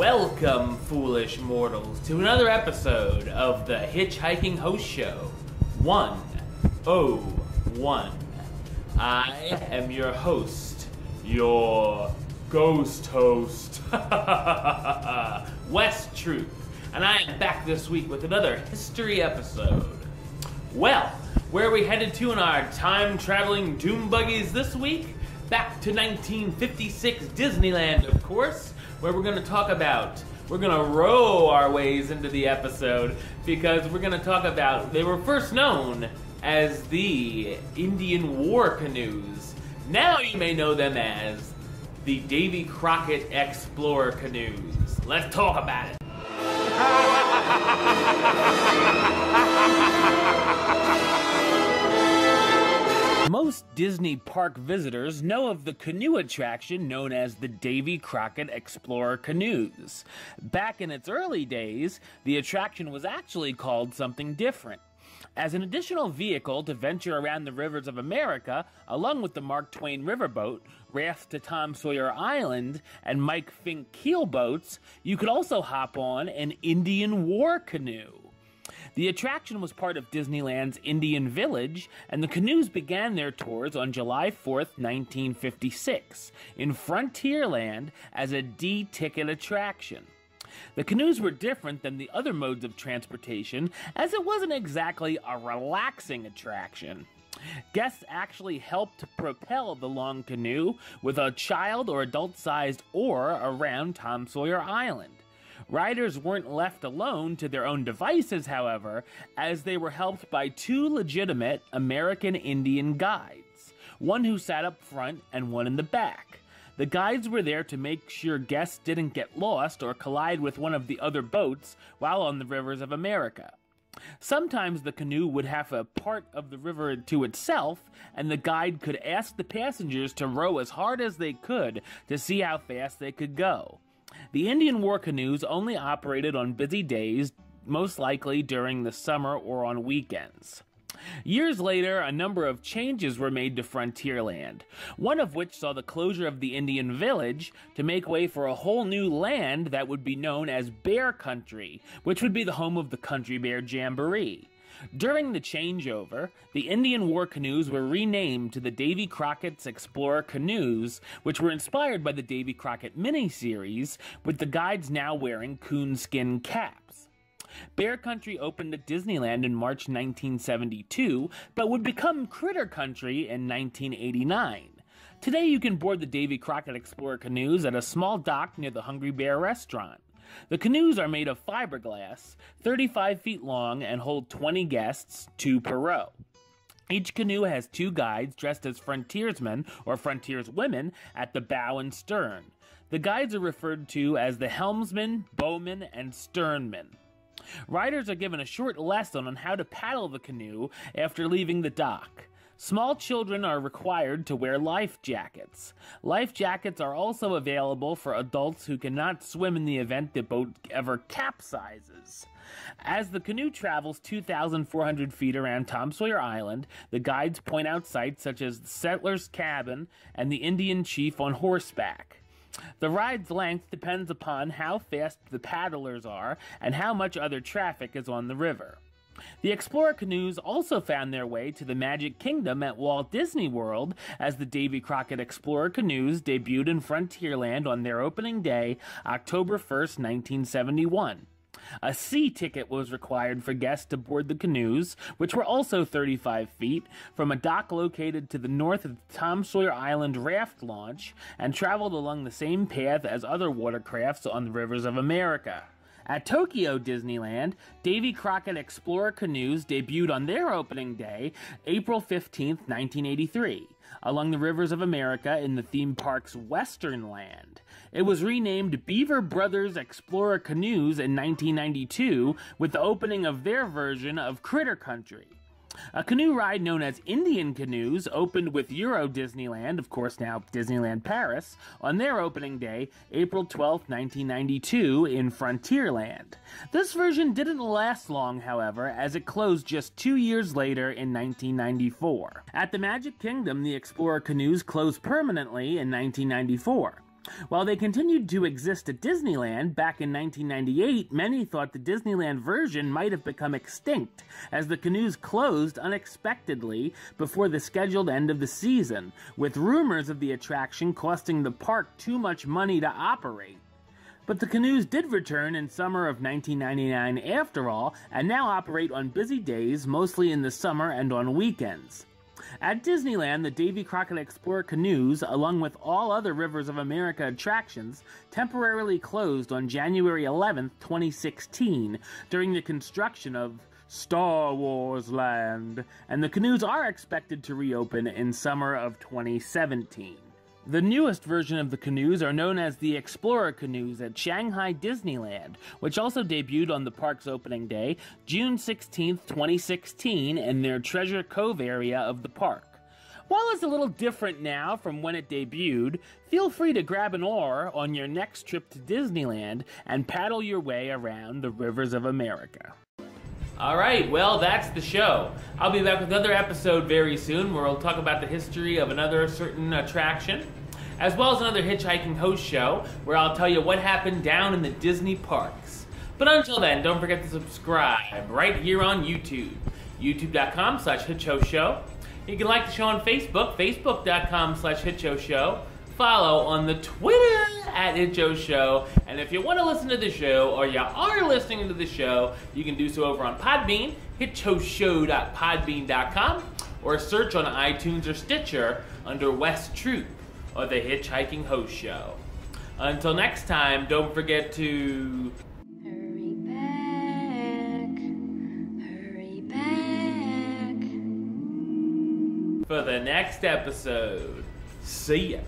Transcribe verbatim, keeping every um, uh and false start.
Welcome, foolish mortals, to another episode of the Hitchhiking Host Show one oh one. I am your host, your ghost host, Wes Truth, and I am back this week with another history episode. Well, where are we headed to in our time-traveling doom buggies this week? Back to nineteen fifty-six Disneyland, of course, where we're gonna talk about, we're gonna row our ways into the episode because we're gonna talk about, they were first known as the Indian War Canoes. Now you may know them as the Davy Crockett Explorer Canoes. Let's talk about it. Most Disney park visitors know of the canoe attraction known as the Davy Crockett Explorer Canoes. Back in its early days, the attraction was actually called something different. As an additional vehicle to venture around the rivers of America, along with the Mark Twain Riverboat, rafts to Tom Sawyer Island, and Mike Fink Keelboats, you could also hop on an Indian War Canoe. The attraction was part of Disneyland's Indian Village, and the canoes began their tours on July fourth, nineteen fifty-six, in Frontierland as a D-ticket attraction. The canoes were different than the other modes of transportation, as it wasn't exactly a relaxing attraction. Guests actually helped propel the long canoe with a child or adult-sized oar around Tom Sawyer Island. Riders weren't left alone to their own devices, however, as they were helped by two legitimate American Indian guides, one who sat up front and one in the back. The guides were there to make sure guests didn't get lost or collide with one of the other boats while on the rivers of America. Sometimes the canoe would have a part of the river to itself, and the guide could ask the passengers to row as hard as they could to see how fast they could go. The Indian War Canoes only operated on busy days, most likely during the summer or on weekends. Years later, a number of changes were made to Frontierland, one of which saw the closure of the Indian Village to make way for a whole new land that would be known as Bear Country, which would be the home of the Country Bear Jamboree. During the changeover, the Indian War Canoes were renamed to the Davy Crockett's Explorer Canoes, which were inspired by the Davy Crockett miniseries, with the guides now wearing coonskin caps. Bear Country opened at Disneyland in March nineteen seventy-two, but would become Critter Country in nineteen eighty-nine. Today you can board the Davy Crockett Explorer Canoes at a small dock near the Hungry Bear Restaurant. The canoes are made of fiberglass, thirty-five feet long, and hold twenty guests, two per row. Each canoe has two guides dressed as frontiersmen or frontierswomen at the bow and stern. The guides are referred to as the helmsman, bowman, and sternman. Riders are given a short lesson on how to paddle the canoe after leaving the dock. Small children are required to wear life jackets. Life jackets are also available for adults who cannot swim in the event the boat ever capsizes. As the canoe travels two thousand four hundred feet around Tom Sawyer Island, the guides point out sights such as the settler's cabin and the Indian chief on horseback. The ride's length depends upon how fast the paddlers are and how much other traffic is on the river. The Explorer Canoes also found their way to the Magic Kingdom at Walt Disney World, as the Davy Crockett Explorer Canoes debuted in Frontierland on their opening day, October first, nineteen seventy-one. A sea ticket was required for guests to board the canoes, which were also thirty-five feet, from a dock located to the north of the Tom Sawyer Island raft launch, and traveled along the same path as other watercrafts on the rivers of America. At Tokyo Disneyland, Davy Crockett Explorer Canoes debuted on their opening day, April fifteenth, nineteen eighty-three, along the rivers of America in the theme park's Western Land. It was renamed Beaver Brothers Explorer Canoes in nineteen ninety-two with the opening of their version of Critter Country. A canoe ride known as Indian Canoes opened with Euro Disneyland, of course now Disneyland Paris, on their opening day, April twelfth, nineteen ninety-two, in Frontierland. This version didn't last long, however, as it closed just two years later in nineteen ninety-four. At the Magic Kingdom, the Explorer Canoes closed permanently in nineteen ninety-four. While they continued to exist at Disneyland back in nineteen ninety-eight, many thought the Disneyland version might have become extinct, as the canoes closed unexpectedly before the scheduled end of the season, with rumors of the attraction costing the park too much money to operate. But the canoes did return in summer of nineteen ninety-nine after all, and now operate on busy days, mostly in the summer and on weekends. At Disneyland, the Davy Crockett Explorer Canoes, along with all other Rivers of America attractions, temporarily closed on January eleventh, twenty sixteen, during the construction of Star Wars Land, and the canoes are expected to reopen in summer of twenty seventeen. The newest version of the canoes are known as the Explorer Canoes at Shanghai Disneyland, which also debuted on the park's opening day, June sixteenth, twenty sixteen, in their Treasure Cove area of the park. While it's a little different now from when it debuted, feel free to grab an oar on your next trip to Disneyland and paddle your way around the Rivers of America. All right, well, that's the show. I'll be back with another episode very soon where we'll talk about the history of another certain attraction, as well as another Hitchhiking Host Show where I'll tell you what happened down in the Disney parks. But until then, don't forget to subscribe right here on YouTube, youtube dot com slash hitchhowshow. You can like the show on Facebook, facebook dot com slash hitchhowshow. Follow on the Twitter at Hitchhowshow, and if you want to listen to the show, or you are listening to the show, you can do so over on Podbean, hitchhowshow dot podbean dot com, or search on iTunes or Stitcher under Wes Truth or the Hitchhiking Host Show. Until next time, don't forget to... Hurry back, hurry back. For the next episode. See ya.